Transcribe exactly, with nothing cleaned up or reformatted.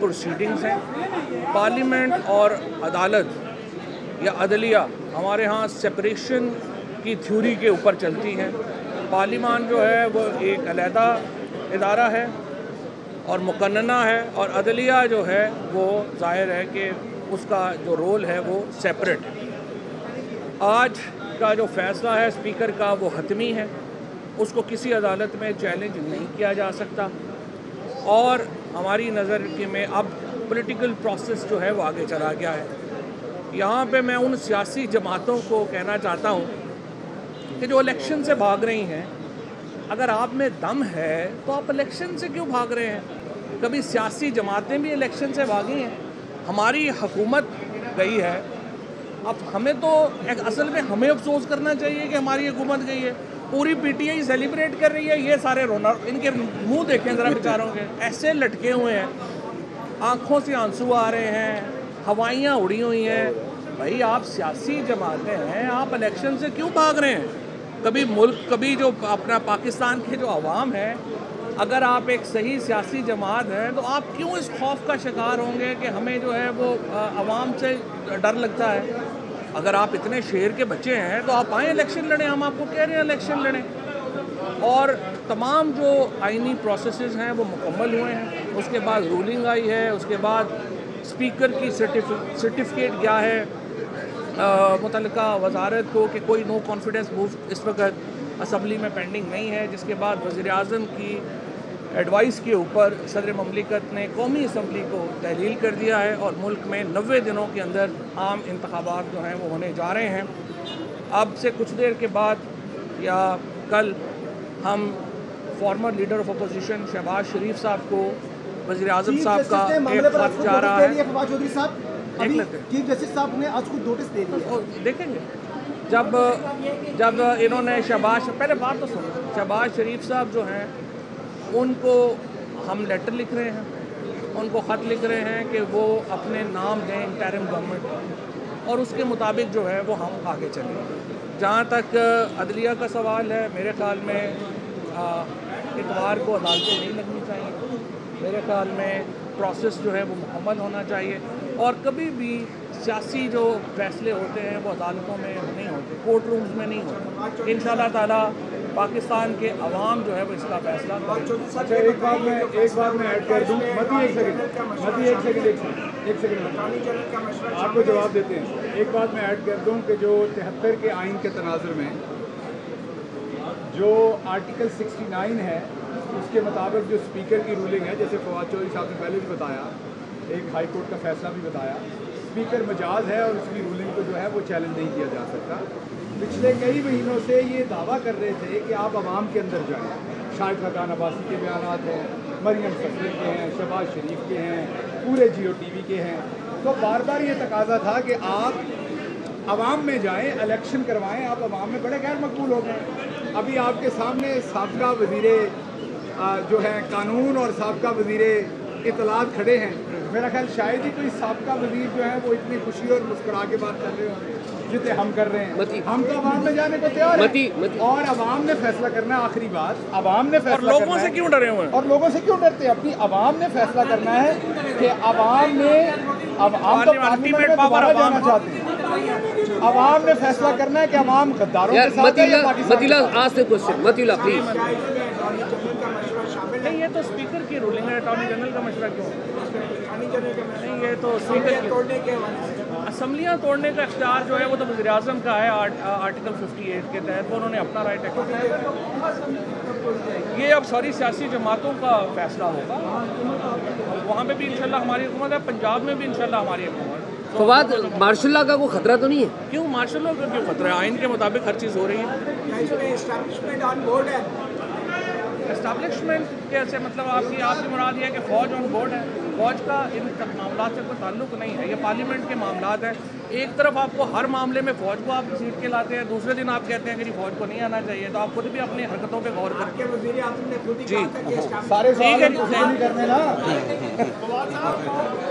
Proceedings हैं। Parliament और अदालत या अदलिया हमारे यहाँ सेपरेशन की थ्योरी के ऊपर चलती हैं। पार्लियामान जो है वो एक अलहदा इदारा है और मुकन्ना है, और अदलिया जो है वो जाहिर है कि उसका जो रोल है वो सेपरेट है। आज का जो फैसला है स्पीकर का वो हतमी है, उसको किसी अदालत में चैलेंज नहीं किया जा सकता, और हमारी नज़र के में अब पॉलिटिकल प्रोसेस जो है वो आगे चला गया है। यहाँ पे मैं उन सियासी जमातों को कहना चाहता हूँ कि जो इलेक्शन से भाग रही हैं, अगर आप में दम है तो आप इलेक्शन से क्यों भाग रहे हैं? कभी सियासी जमातें भी इलेक्शन से भागी हैं, हमारी हुकूमत गई है। अब हमें तो एक असल में हमें अफसोस करना चाहिए कि हमारी हुकूमत गई है, पूरी पीटीआई सेलिब्रेट कर रही है, ये सारे रोना, इनके मुंह देखें ज़रा बेचारों के, ऐसे लटके हुए हैं, आंखों से आंसू आ रहे हैं, हवाइयाँ उड़ी हुई हैं। भाई आप सियासी जमातें हैं, आप इलेक्शन से क्यों भाग रहे हैं? कभी मुल्क, कभी जो अपना पाकिस्तान के जो आवाम है, अगर आप एक सही सियासी जमात हैं तो आप क्यों इस खौफ का शिकार होंगे कि हमें जो है वो आवाम से डर लगता है? अगर आप इतने शेर के बच्चे हैं तो आप आएँ इलेक्शन लड़ें, हम आपको कह रहे हैं इलेक्शन लड़ें। और तमाम जो आइनी प्रोसेसेस हैं वो मुकम्मल हुए हैं, उसके बाद रूलिंग आई है, उसके बाद स्पीकर की सर्टिफिकेट क्या है मुतलका वजारत को कि कोई नो कॉन्फिडेंस मूव इस वक्त असम्बली में पेंडिंग नहीं है, जिसके बाद वज़ीर आज़म की एडवाइस के ऊपर सदर ममलिकत ने कौमी असम्बली को तहलील कर दिया है, और मुल्क में नब्बे दिनों के अंदर आम इंतखाबात जो हैं वो होने जा रहे हैं। अब से कुछ देर के बाद या कल हम former leader of opposition Shahbaz Sharif साहब को वज़ीर आज़म साहब का एक खत जा रहा है। फवाद चौधरी साहब, अभी चीफ जस्टिस साहब ने आज कुछ नोटिस दे दिया, देखेंगे जब जब इन्होंने शहबाज, पहले बात तो सुनो, शहबाज शरीफ साहब जो हैं उनको हम लेटर लिख रहे हैं, उनको ख़त लिख रहे हैं कि वो अपने नाम दें इंटरिम गवर्नमेंट, और उसके मुताबिक जो है वो हम आगे चलें। जहाँ तक अदलिया का सवाल है, मेरे ख्याल में इतवार को अदालतें नहीं लगनी चाहिए, मेरे ख्याल में प्रोसेस जो है वो मुकम्मल होना चाहिए, और कभी भी सियासी जो फैसले होते हैं वो अदालतों में नहीं होते, कोर्ट रूम्स में नहीं होते। इंशाल्लाह ताला पाकिस्तान के अवाम जो है वो इसका फैसला। एक बात मैं एक बात मैं ऐड कर दूँ, मती एक सेकंड मती एक सेकंड एक सेकंड आपको जवाब देते हैं। एक बात मैं ऐड कर दूँ कि जो तिहत्तर के आइन के तनाजर में जो आर्टिकल सिक्सटी नाइन है उसके मुताबिक जो स्पीकर की रूलिंग है, जैसे फवाद चौधरी साहब ने पहले भी बताया, एक हाई कोर्ट का फैसला भी बताया, स्पीकर मजाज है और उसकी रूलिंग को जो है वो चैलेंज नहीं किया जा सकता। पिछले कई महीनों से ये दावा कर रहे थे कि आप आवाम के अंदर जाएँ, शाहिद खकान अब्बासी के बयान हैं, मरियम फखरी के हैं, शहबाज शरीफ के हैं, पूरे जियो टीवी के हैं, तो बार बार ये तकाजा था कि आप आवाम में जाएँ, इलेक्शन करवाएँ, आप आवाम में बड़े गैर मकबूल हो गए। अभी आपके सामने साबका वज़ीरे जो हैं कानून और साबका वज़ीरे इत्तलात खड़े हैं, मेरा ख्याल शायद ही कोई साबका वज़ीर जो है वो इतनी खुशी और मुस्कुरा के बात कर रहे होंगे जितने हम कर रहे हैं। हम तो आवाम में जाने को तैयार हैं, और आवाम ने फैसला करना है, आखिरी बात आवाम ने फैसला, और लोगों से क्यों डरे हुए हैं, और लोगों से क्यों डरते हैं? अपनी आवाम ने फैसला करना है कि आवाम ने अब आम तो पार्लियामेंट में दोबारा जाना चाहते हैं, आवाम ने फैसला करना है कि आवाम गद्दारों के साथ है या पाकिस्तान नहीं। ये तो स्पीकर की रूलिंग है, अटॉर्नी जनरल का मशवरा क्यों नहीं? ये तो स्पीकर तोड़ने के असम्बलियाँ तोड़ने का इख्तियार जो है वो तो वज़ीर आज़म का है, आर्टिकल अट्ठावन के तहत उन्होंने अपना राइट एक्सरसाइज। ये अब सारी सियासी जमातों का फैसला होगा, वहाँ पे भी इंशाल्लाह हमारी हुकूमत है, पंजाब में भी इंशाल्लाह हमारी हुकूमत। फवाद, मार्शल लॉ का कोई खतरा तो नहीं है? क्यों मार्शल लॉ का क्यों खतरा है? आइन के मुताबिक हर चीज़ हो रही है, एस्टैब्लिशमेंट ऑन बोर्ड है। एस्टैब्लिशमेंट कैसे? मतलब आपकी आपकी मुराद ये है कि फ़ौज ऑन बोर्ड है, फ़ौज का इन मामला से कोई ताल्लुक नहीं है, ये पार्लियामेंट के मामला हैं। एक तरफ आपको हर मामले में फ़ौज को आप सीट के लाते हैं, दूसरे दिन आप कहते हैं कि फ़ौज को नहीं आना चाहिए, तो आप खुद भी अपनी हरकतों पर गौर करके। जी ठीक है।